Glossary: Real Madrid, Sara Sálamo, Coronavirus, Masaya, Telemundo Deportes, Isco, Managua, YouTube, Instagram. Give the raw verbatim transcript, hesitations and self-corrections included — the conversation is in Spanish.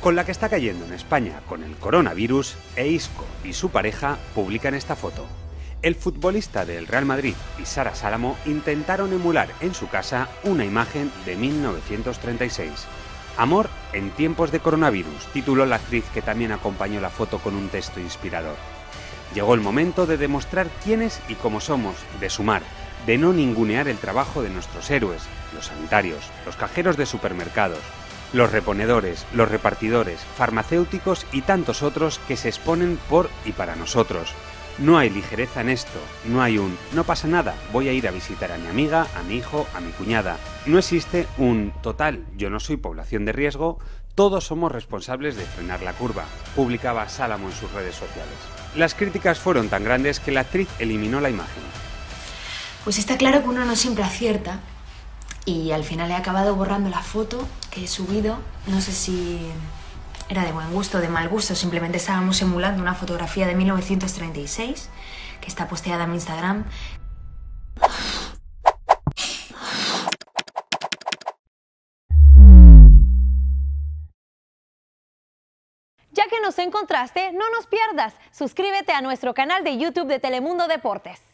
con la que está cayendo en España con el coronavirus, e Isco y su pareja publican esta foto. El futbolista del Real Madrid y Sara Sálamo intentaron emular en su casa una imagen de mil novecientos treinta y seis. Amor en tiempos de coronavirus, tituló la actriz que también acompañó la foto con un texto inspirador. Llegó el momento de demostrar quiénes y cómo somos, de sumar, de no ningunear el trabajo de nuestros héroes, los sanitarios, los cajeros de supermercados, los reponedores, los repartidores, farmacéuticos y tantos otros que se exponen por y para nosotros. No hay ligereza en esto, no hay un "no pasa nada, voy a ir a visitar a mi amiga, a mi hijo, a mi cuñada". No existe un "total, yo no soy población de riesgo, todos somos responsables de frenar la curva", publicaba Sálamo en sus redes sociales. Las críticas fueron tan grandes que la actriz eliminó la imagen. Pues está claro que uno no siempre acierta y al final he acabado borrando la foto que he subido, no sé si era de buen gusto o de mal gusto, simplemente estábamos emulando una fotografía de mil novecientos treinta y seis que está posteada en mi Instagram. Ya que nos encontraste, no nos pierdas. Suscríbete a nuestro canal de YouTube de Telemundo Deportes.